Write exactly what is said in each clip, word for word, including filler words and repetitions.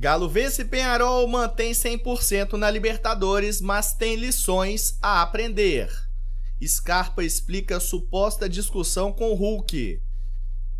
Galo vence Peñarol, mantém cem por cento na Libertadores, mas tem lições a aprender. Scarpa explica suposta discussão com Hulk.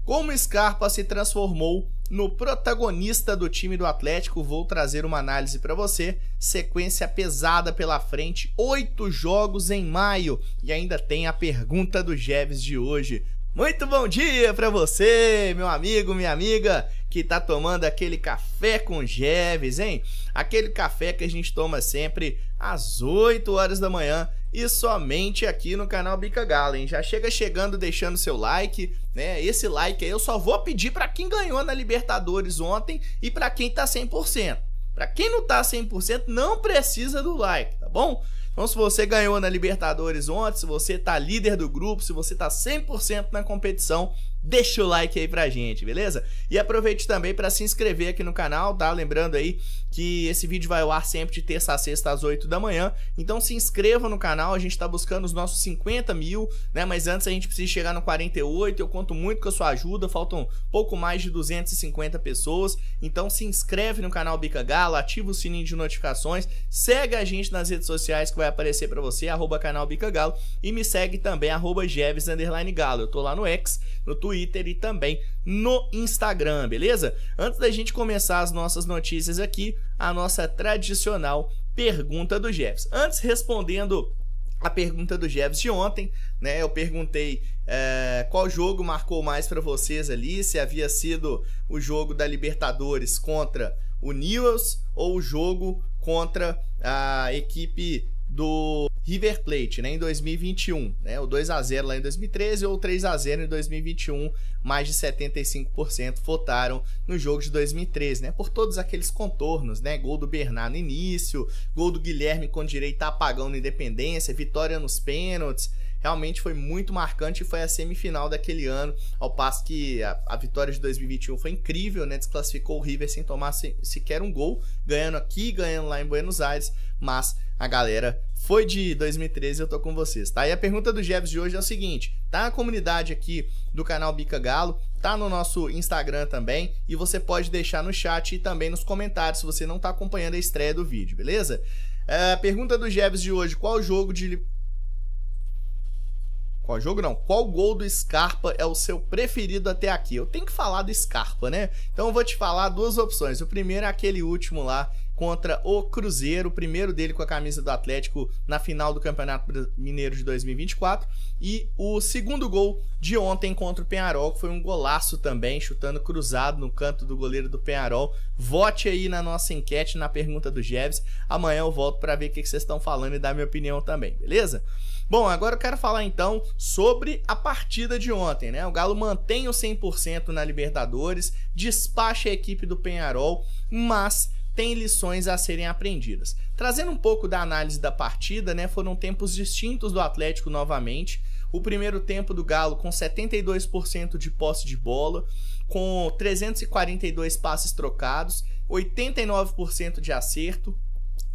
Como Scarpa se transformou no protagonista do time do Atlético, vou trazer uma análise para você. Sequência pesada pela frente, oito jogos em maio. E ainda tem a pergunta do Geves de hoje. Muito bom dia para você, meu amigo, minha amiga, que tá tomando aquele café com Geves, hein? Aquele café que a gente toma sempre às oito horas da manhã e somente aqui no canal Bica Galo, hein? Já chega chegando, deixando seu like, né? Esse like aí eu só vou pedir para quem ganhou na Libertadores ontem e para quem tá cem por cento. Para quem não tá cem por cento, não precisa do like, tá bom? Então, se você ganhou na Libertadores ontem, se você tá líder do grupo, se você tá cem por cento na competição, deixa o like aí pra gente, beleza? E aproveite também para se inscrever aqui no canal, tá? Lembrando aí que esse vídeo vai ao ar sempre de terça a sexta às oito da manhã. Então se inscreva no canal, a gente tá buscando os nossos cinquenta mil, né? Mas antes a gente precisa chegar no quarenta e oito, eu conto muito com a sua ajuda, faltam pouco mais de duzentas e cinquenta pessoas. Então se inscreve no canal Bica Galo, ativa o sininho de notificações, segue a gente nas redes sociais que vai aparecer pra você, arroba canal Bica Galo, e me segue também, arroba Jeves underline Galo. Eu tô lá no X, no Twitter e também no Instagram, beleza? Antes da gente começar as nossas notícias aqui, a nossa tradicional pergunta do Geves. Antes, respondendo a pergunta do Geves de ontem, né? Eu perguntei é, qual jogo marcou mais pra vocês ali, se havia sido o jogo da Libertadores contra o Newells ou o jogo contra a equipe do River Plate, né, em dois mil e vinte e um, né, o dois a zero lá em dois mil e treze ou três a zero em dois mil e vinte e um, mais de setenta e cinco por cento votaram no jogo de dois mil e treze, né, por todos aqueles contornos, né, gol do Bernardo no início, gol do Guilherme com direito a apagão na Independência, vitória nos pênaltis. Realmente foi muito marcante e foi a semifinal daquele ano, ao passo que a, a vitória de dois mil e vinte e um foi incrível, né? Desclassificou o River sem tomar se, sequer um gol, ganhando aqui, ganhando lá em Buenos Aires, mas a galera foi de dois mil e treze, eu tô com vocês, tá? E a pergunta do Geves de hoje é o seguinte, tá na comunidade aqui do canal Bica Galo, tá no nosso Instagram também, e você pode deixar no chat e também nos comentários se você não tá acompanhando a estreia do vídeo, beleza? A pergunta do Geves de hoje, qual jogo de... Qual jogo não? Qual gol do Scarpa é o seu preferido até aqui? Eu tenho que falar do Scarpa, né? Então eu vou te falar duas opções. O primeiro é aquele último lá contra o Cruzeiro, o primeiro dele com a camisa do Atlético na final do Campeonato Mineiro de dois mil e vinte e quatro, e o segundo gol de ontem contra o Peñarol, que foi um golaço também, chutando cruzado no canto do goleiro do Peñarol. Vote aí na nossa enquete, na pergunta do Geves, amanhã eu volto para ver o que vocês estão falando e dar minha opinião também, beleza? Bom, agora eu quero falar então sobre a partida de ontem, né? O Galo mantém o cem por cento na Libertadores, despacha a equipe do Peñarol, mas tem lições a serem aprendidas. Trazendo um pouco da análise da partida, né, foram tempos distintos do Atlético novamente. O primeiro tempo do Galo com setenta e dois por cento de posse de bola, com trezentos e quarenta e dois passes trocados, oitenta e nove por cento de acerto.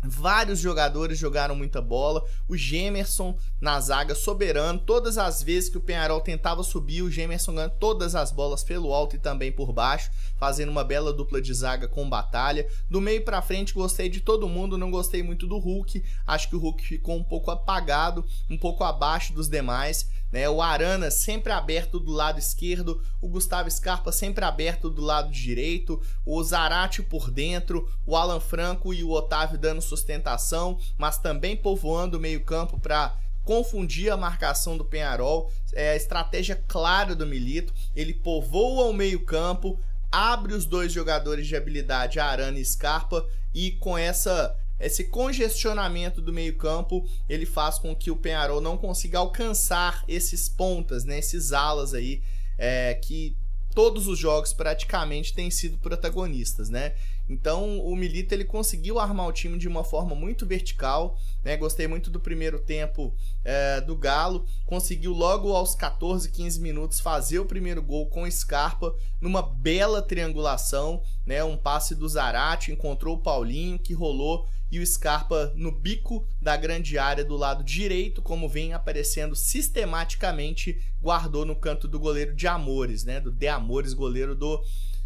Vários jogadores jogaram muita bola, o Gemerson na zaga soberano, todas as vezes que o Peñarol tentava subir, o Gemerson ganhou todas as bolas pelo alto e também por baixo, fazendo uma bela dupla de zaga com batalha. Do meio pra frente gostei de todo mundo, não gostei muito do Hulk, acho que o Hulk ficou um pouco apagado, um pouco abaixo dos demais, né? O Arana sempre aberto do lado esquerdo, o Gustavo Scarpa sempre aberto do lado direito, o Zarate por dentro, o Alan Franco e o Otávio dando sustentação, mas também povoando o meio-campo para confundir a marcação do Peñarol. É a estratégia clara do Milito, ele povoa o meio-campo, abre os dois jogadores de habilidade, Arana e Scarpa, e com essa esse congestionamento do meio-campo, ele faz com que o Peñarol não consiga alcançar esses pontas, né, esses alas aí, é, que todos os jogos praticamente têm sido protagonistas, né? Então o Milito ele conseguiu armar o time de uma forma muito vertical, né? Gostei muito do primeiro tempo é, do Galo, conseguiu logo aos quatorze, quinze minutos fazer o primeiro gol com Scarpa numa bela triangulação, né? Um passe do Zarate, encontrou o Paulinho que rolou e o Scarpa no bico da grande área do lado direito, como vem aparecendo sistematicamente, guardou no canto do goleiro De Amores, né? Do De Amores, goleiro do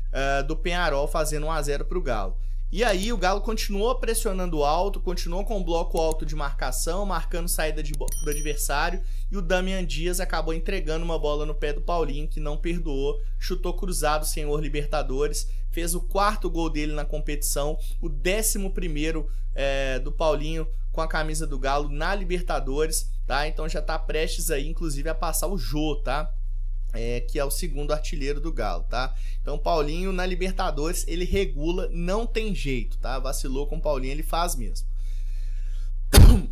Uh, do Peñarol, fazendo um a zero para o Galo. E aí o Galo continuou pressionando alto, continuou com o bloco alto de marcação, marcando saída de do adversário, e o Damian Dias acabou entregando uma bola no pé do Paulinho, que não perdoou, chutou cruzado, senhor Libertadores, fez o quarto gol dele na competição, o décimo primeiro é, do Paulinho com a camisa do Galo na Libertadores, tá? Então já tá prestes aí, inclusive, a passar o Jô, tá? É, que é o segundo artilheiro do Galo, tá? Então Paulinho na Libertadores ele regula, não tem jeito, tá? Vacilou com o Paulinho, ele faz mesmo.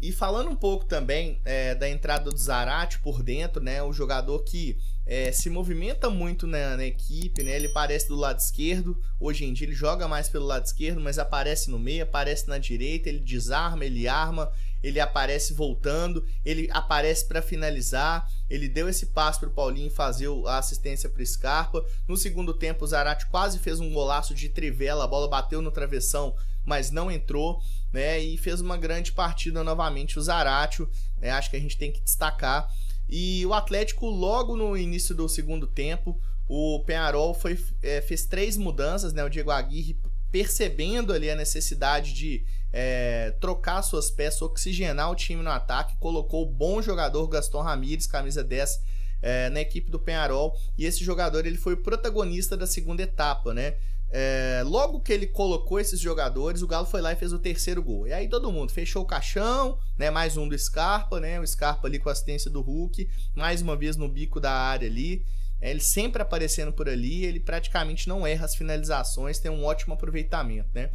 E falando um pouco também é, da entrada do Zarate por dentro, né? O jogador que é, se movimenta muito na, na equipe, né? Ele aparece do lado esquerdo, hoje em dia ele joga mais pelo lado esquerdo, mas aparece no meio, aparece na direita, ele desarma, ele arma, ele aparece voltando, ele aparece para finalizar, ele deu esse passe para o Paulinho fazer a assistência para o Scarpa. No segundo tempo o Zarate quase fez um golaço de trivela, a bola bateu no travessão, mas não entrou, né? E fez uma grande partida novamente o Zarate, né? Acho que a gente tem que destacar. E o Atlético, logo no início do segundo tempo, o Peñarol foi, é, fez três mudanças, né? O Diego Aguirre, percebendo ali a necessidade de é, trocar suas peças, oxigenar o time no ataque, colocou o bom jogador Gaston Ramírez, camisa dez, é, na equipe do Peñarol. E esse jogador ele foi o protagonista da segunda etapa, né? É, logo que ele colocou esses jogadores, o Galo foi lá e fez o terceiro gol. E aí todo mundo fechou o caixão, né? Mais um do Scarpa, né? O Scarpa ali com a assistência do Hulk, mais uma vez no bico da área ali. É, ele sempre aparecendo por ali, ele praticamente não erra as finalizações, tem um ótimo aproveitamento, né?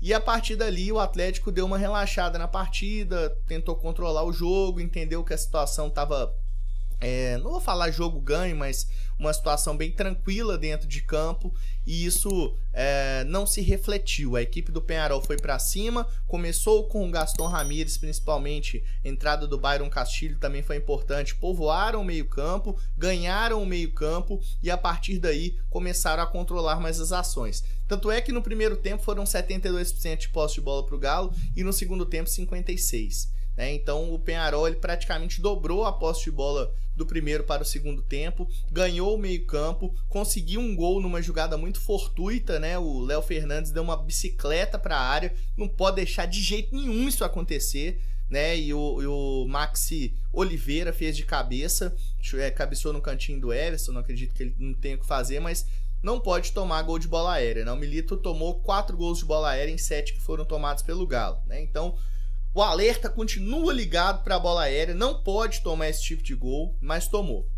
E a partir dali o Atlético deu uma relaxada na partida, tentou controlar o jogo, entendeu que a situação estava... É, não vou falar jogo ganho, mas uma situação bem tranquila dentro de campo, e isso é, não se refletiu. A equipe do Peñarol foi para cima, começou com o Gaston Ramírez, principalmente a entrada do Byron Castilho também foi importante, povoaram o meio campo, ganharam o meio campo e a partir daí começaram a controlar mais as ações. Tanto é que no primeiro tempo foram setenta e dois por cento de posse de bola para o Galo e no segundo tempo cinquenta e seis por cento. É, então o Peñarol ele praticamente dobrou a posse de bola do primeiro para o segundo tempo, ganhou o meio campo, conseguiu um gol numa jogada muito fortuita, né? O Léo Fernandes deu uma bicicleta para a área, não pode deixar de jeito nenhum isso acontecer, né? E o, e o Maxi Oliveira fez de cabeça, é, cabeceou no cantinho do Everson, não acredito que ele não tenha o que fazer, mas não pode tomar gol de bola aérea, né? O Milito tomou quatro gols de bola aérea em sete que foram tomados pelo Galo, né? Então o alerta continua ligado para a bola aérea, não pode tomar esse tipo de gol, mas tomou.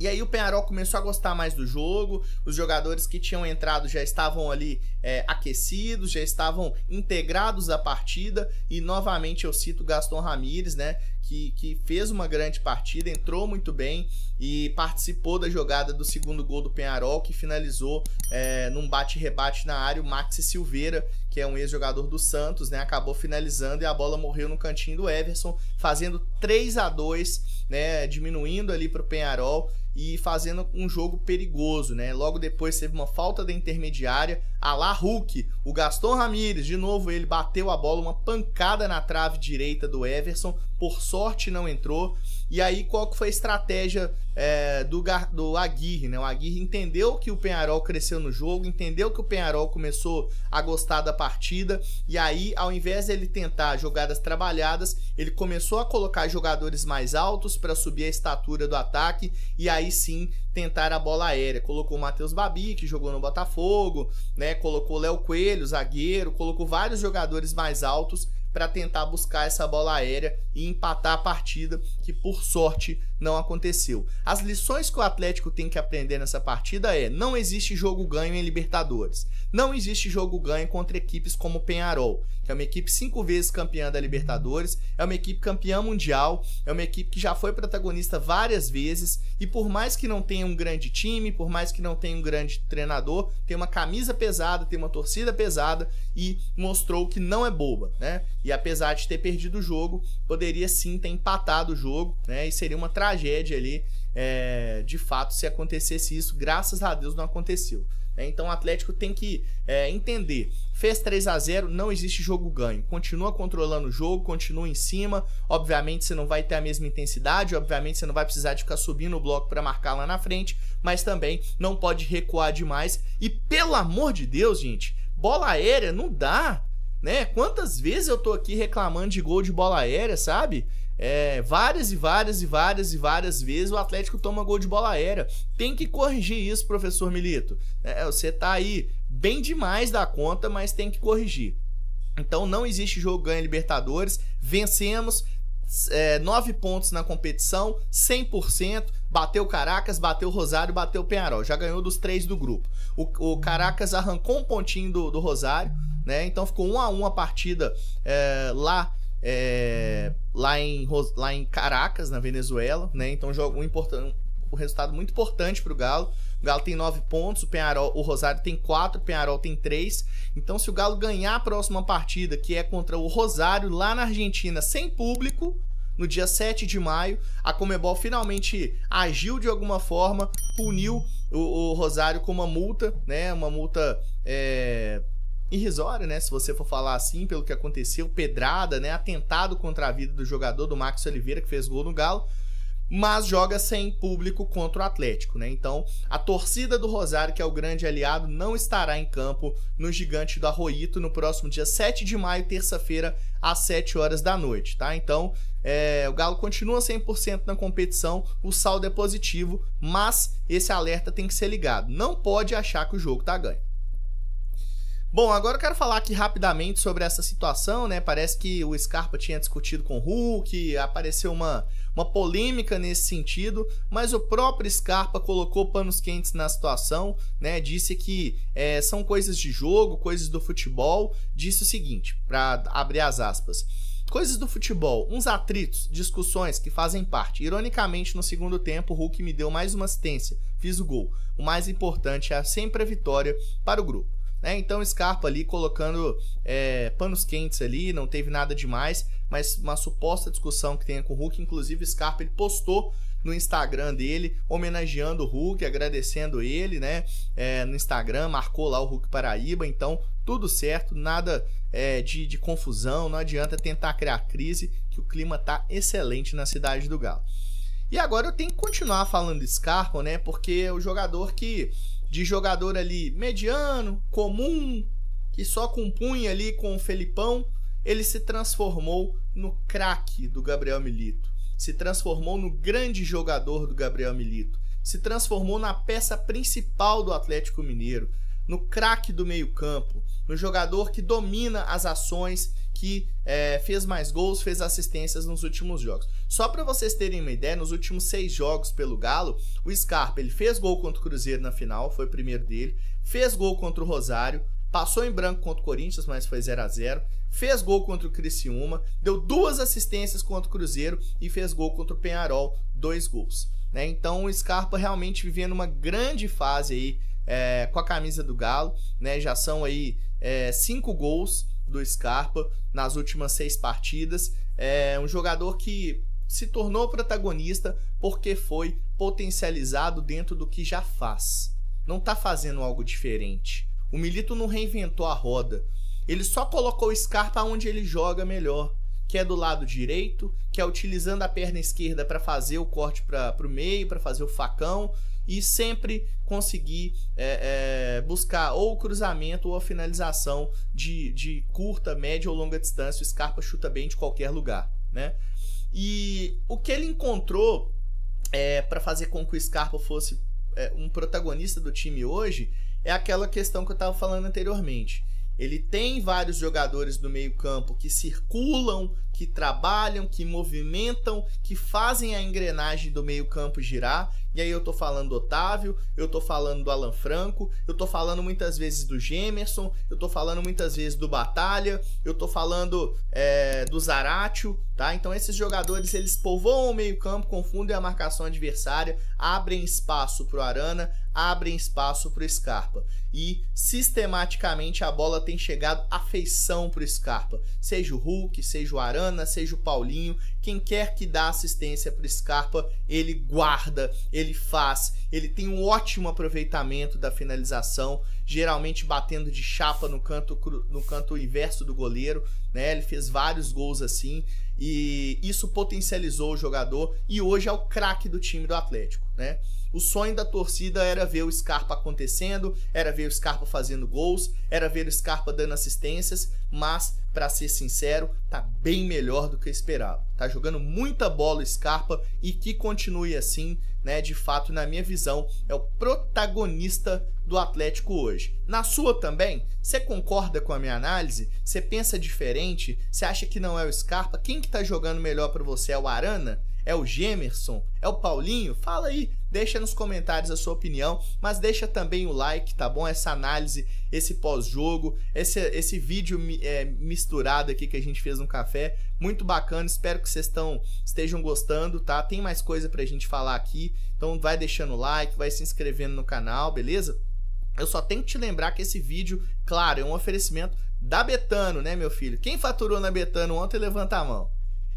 E aí o Peñarol começou a gostar mais do jogo, os jogadores que tinham entrado já estavam ali é, aquecidos, já estavam integrados à partida, e novamente eu cito o Gaston Ramírez, né, que, que fez uma grande partida, entrou muito bem e participou da jogada do segundo gol do Peñarol, que finalizou é, num bate-rebate na área, o Maxi Silveira, que é um ex-jogador do Santos, né, acabou finalizando e a bola morreu no cantinho do Everson, fazendo três a dois, né, diminuindo ali para o Peñarol e fazendo um jogo perigoso, né? Logo depois teve uma falta da intermediária, a lá Hulk, o Gaston Ramírez, de novo ele bateu a bola, uma pancada na trave direita do Everson, por sorte não entrou. E aí qual que foi a estratégia é, do, do Aguirre, né? O Aguirre entendeu que o Peñarol cresceu no jogo, entendeu que o Peñarol começou a gostar da partida, e aí ao invés dele tentar jogadas trabalhadas, ele começou a colocar jogadores mais altos para subir a estatura do ataque, e aí sim tentar a bola aérea. Colocou o Matheus Babi, que jogou no Botafogo, né? Colocou o Léo Coelho, zagueiro, colocou vários jogadores mais altos para tentar buscar essa bola aérea e empatar a partida, que por sorte não aconteceu. As lições que o Atlético tem que aprender nessa partida é: não existe jogo ganho em Libertadores, não existe jogo ganho contra equipes como o Peñarol, que é uma equipe cinco vezes campeã da Libertadores, é uma equipe campeã mundial, é uma equipe que já foi protagonista várias vezes, e por mais que não tenha um grande time, por mais que não tenha um grande treinador, tem uma camisa pesada, tem uma torcida pesada, e mostrou que não é boba, né? E apesar de ter perdido o jogo, poderia sim ter empatado o jogo, né? E seria uma tragédia ali, é, de fato, se acontecesse isso. Graças a Deus não aconteceu, né? Então o Atlético tem que é, entender. Fez três a zero, não existe jogo ganho. Continua controlando o jogo, continua em cima. Obviamente você não vai ter a mesma intensidade, obviamente você não vai precisar de ficar subindo o bloco para marcar lá na frente, mas também não pode recuar demais. E pelo amor de Deus, gente, bola aérea não dá, né? Quantas vezes eu tô aqui reclamando de gol de bola aérea, sabe? É, várias e várias e várias e várias vezes o Atlético toma gol de bola aérea. Tem que corrigir isso, professor Milito. É, você tá aí bem demais da conta, mas tem que corrigir. Então não existe jogo ganha Libertadores. Vencemos, é, nove pontos na competição, cem por cento. Bateu Caracas, bateu Rosário, bateu Peñarol. Já ganhou dos três do grupo. O, o Caracas arrancou um pontinho do, do Rosário, né? Então ficou um a um a partida, é, lá, é, lá, em, lá em Caracas, na Venezuela, né? Então jogo um importante, um resultado muito importante para o Galo. O Galo tem nove pontos, o, Peñarol, o Rosário tem quatro, o Peñarol tem três. Então se o Galo ganhar a próxima partida, que é contra o Rosário, lá na Argentina, sem público, no dia sete de maio, a Conmebol finalmente agiu de alguma forma, puniu o, o Rosário com uma multa, né? Uma multa, é, irrisória, né? Se você for falar assim, pelo que aconteceu, pedrada, né? Atentado contra a vida do jogador, do Max Oliveira, que fez gol no Galo, mas joga sem público contra o Atlético, né? Então, a torcida do Rosário, que é o grande aliado, não estará em campo no Gigante do Arroyito no próximo dia sete de maio, terça-feira, às sete horas da noite, tá? Então, é, o Galo continua cem por cento na competição, o saldo é positivo, mas esse alerta tem que ser ligado. Não pode achar que o jogo tá ganho. Bom, agora eu quero falar aqui rapidamente sobre essa situação, né? Parece que o Scarpa tinha discutido com o Hulk, apareceu uma, uma polêmica nesse sentido, mas o próprio Scarpa colocou panos quentes na situação, né? Disse que, é, são coisas de jogo, coisas do futebol. Disse o seguinte, para abrir as aspas: coisas do futebol, uns atritos, discussões que fazem parte. Ironicamente, no segundo tempo, o Hulk me deu mais uma assistência, fiz o gol. O mais importante é sempre a vitória para o grupo. É, então Scarpa ali colocando, é, panos quentes ali, não teve nada demais, mas uma suposta discussão que tenha com o Hulk. Inclusive o Scarpa ele postou no Instagram dele, homenageando o Hulk, agradecendo ele, né? É, no Instagram, marcou lá o Hulk Paraíba, então tudo certo, nada, é, de, de confusão, não adianta tentar criar crise, que o clima tá excelente na cidade do Galo. E agora eu tenho que continuar falando de Scarpa, né? Porque é o jogador que... de jogador ali mediano, comum, que só compunha ali com o Felipão, ele se transformou no craque do Gabriel Milito, se transformou no grande jogador do Gabriel Milito, se transformou na peça principal do Atlético Mineiro, no craque do meio-campo, no jogador que domina as ações, que, é, fez mais gols, fez assistências nos últimos jogos. Só para vocês terem uma ideia, nos últimos seis jogos pelo Galo, o Scarpa ele fez gol contra o Cruzeiro na final, foi o primeiro dele, fez gol contra o Rosário, passou em branco contra o Corinthians, mas foi zero a zero, fez gol contra o Criciúma, deu duas assistências contra o Cruzeiro e fez gol contra o Peñarol, dois gols, né? Então o Scarpa realmente vivendo uma grande fase aí, é, com a camisa do Galo, né? Já são aí, é, cinco gols do Scarpa nas últimas seis partidas. É um jogador que se tornou protagonista porque foi potencializado dentro do que já faz, não tá fazendo algo diferente. O Milito não reinventou a roda, ele só colocou o Scarpa onde ele joga melhor, que é do lado direito, que é utilizando a perna esquerda para fazer o corte para o meio, para fazer o facão e sempre conseguir, é, é, buscar ou o cruzamento ou a finalização de, de curta, média ou longa distância. O Scarpa chuta bem de qualquer lugar, né? E o que ele encontrou, é, para fazer com que o Scarpa fosse, é, um protagonista do time hoje é aquela questão que eu estava falando anteriormente. Ele tem vários jogadores do meio-campo que circulam, que trabalham, que movimentam, que fazem a engrenagem do meio-campo girar. E aí eu tô falando do Otávio, eu tô falando do Alan Franco, eu tô falando muitas vezes do Gemerson, eu tô falando muitas vezes do Batalha, eu tô falando, é, do Zarate, tá? Então esses jogadores eles povoam o meio-campo, confundem a marcação adversária, abrem espaço pro Arana, abrem espaço para o Scarpa e sistematicamente a bola tem chegado à feição para o Scarpa, seja o Hulk, seja o Arana, seja o Paulinho, quem quer que dá assistência para o Scarpa, ele guarda, ele faz, ele tem um ótimo aproveitamento da finalização geralmente batendo de chapa no canto, no canto inverso do goleiro, né? Ele fez vários gols assim e isso potencializou o jogador e hoje é o craque do time do Atlético, né? O sonho da torcida era ver o Scarpa acontecendo, era ver o Scarpa fazendo gols, era ver o Scarpa dando assistências, mas, para ser sincero, tá bem melhor do que eu esperava. Tá jogando muita bola o Scarpa e que continue assim, né? De fato, na minha visão, é o protagonista do Atlético hoje. Na sua também? Você concorda com a minha análise? Você pensa diferente? Você acha que não é o Scarpa? Quem que tá jogando melhor para você? É o Arana? É o Gemerson? É o Paulinho? Fala aí, deixa nos comentários a sua opinião, mas deixa também o like, tá bom? Essa análise, esse pós-jogo, esse, esse vídeo é, misturado aqui que a gente fez no café, muito bacana, espero que vocês estão, estejam gostando, tá? Tem mais coisa pra gente falar aqui, então vai deixando o like, vai se inscrevendo no canal, beleza? Eu só tenho que te lembrar que esse vídeo, claro, é um oferecimento da Betano, né, meu filho? Quem faturou na Betano ontem, levanta a mão.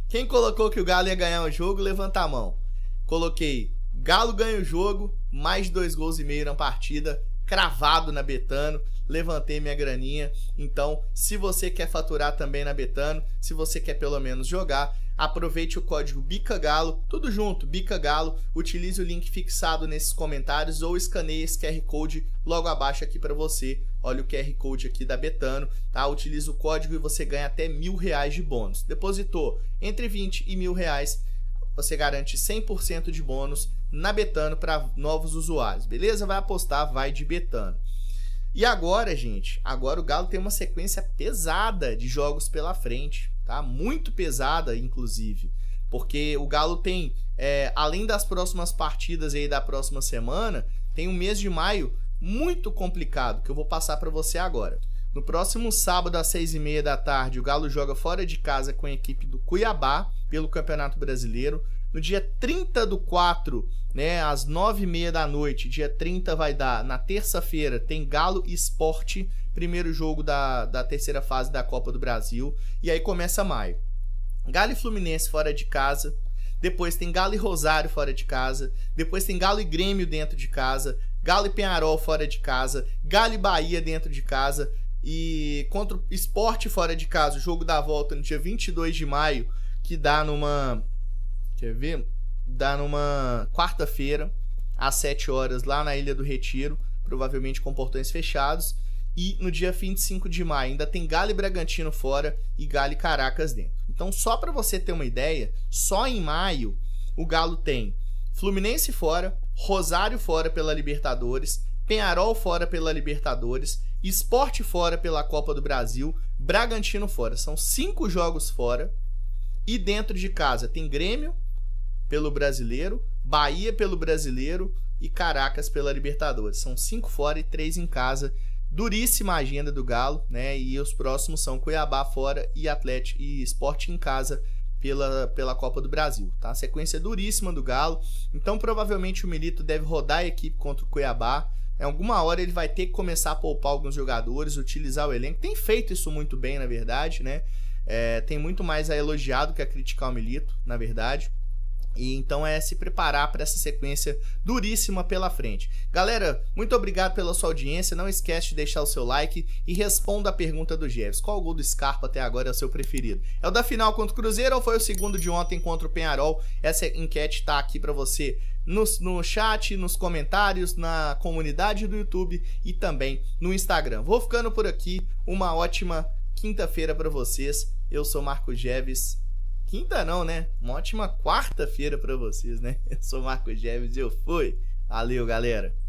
Quem colocou que o Galo ia ganhar o jogo, levanta a mão. Coloquei, Galo ganha o jogo, mais de dois gols e meio na partida, cravado na Betano, levantei minha graninha. Então, se você quer faturar também na Betano, se você quer pelo menos jogar, aproveite o código Bica Galo, tudo junto, Bica Galo, utilize o link fixado nesses comentários ou escaneie esse Q R Code logo abaixo aqui para você. Olha o Q R Code aqui da Betano, tá? Utiliza o código e você ganha até mil reais de bônus. Depositou entre vinte e mil reais, você garante cem por cento de bônus na Betano para novos usuários, beleza? Vai apostar, vai de Betano. E agora, gente, agora o Galo tem uma sequência pesada de jogos pela frente. Tá? Muito pesada, inclusive, porque o Galo tem, é, além das próximas partidas aí da próxima semana, tem um mês de maio muito complicado, que eu vou passar para você agora. No próximo sábado, às seis e meia da tarde, o Galo joga fora de casa com a equipe do Cuiabá, pelo Campeonato Brasileiro. No dia trinta do quatro, né, às nove e meia da noite, dia trinta vai dar, na terça-feira, tem Galo e Sport, primeiro jogo da, da terceira fase da Copa do Brasil, e aí começa maio. Galo e Fluminense fora de casa, depois tem Galo e Rosário fora de casa, depois tem Galo e Grêmio dentro de casa, Galo e Peñarol fora de casa, Galo e Bahia dentro de casa, e contra o Sport fora de casa, o jogo da volta no dia vinte e dois de maio, que dá numa... Quer ver? Dá numa quarta-feira, às sete horas, lá na Ilha do Retiro, provavelmente com portões fechados. E no dia vinte e cinco de maio ainda tem Galo e Bragantino fora e Galo e Caracas dentro. Então, só para você ter uma ideia, só em maio o Galo tem Fluminense fora, Rosário fora pela Libertadores, Peñarol fora pela Libertadores, Sport fora pela Copa do Brasil, Bragantino fora. São cinco jogos fora. E dentro de casa tem Grêmio pelo Brasileiro, Bahia pelo Brasileiro e Caracas pela Libertadores. São cinco fora e três em casa. Duríssima agenda do Galo, né? E os próximos são Cuiabá fora e Atlético e Sport em casa pela, pela Copa do Brasil, tá? Sequência duríssima do Galo. Então, provavelmente o Milito deve rodar a equipe contra o Cuiabá. Em alguma hora ele vai ter que começar a poupar alguns jogadores, utilizar o elenco. Tem feito isso muito bem, na verdade, né? É, tem muito mais a elogiar do que a criticar o Milito, na verdade. E então é se preparar para essa sequência duríssima pela frente. Galera, muito obrigado pela sua audiência. Não esquece de deixar o seu like e responda a pergunta do Geves. Qual o gol do Scarpa até agora é o seu preferido? É o da final contra o Cruzeiro ou foi o segundo de ontem contra o Peñarol? Essa enquete está aqui para você no, no chat, nos comentários, na comunidade do YouTube e também no Instagram. Vou ficando por aqui. Uma ótima quinta-feira para vocês. Eu sou Marco Jeves. Quinta não, né? Uma ótima quarta-feira para vocês, né? Eu sou Marco Jeves e eu fui. Valeu, galera!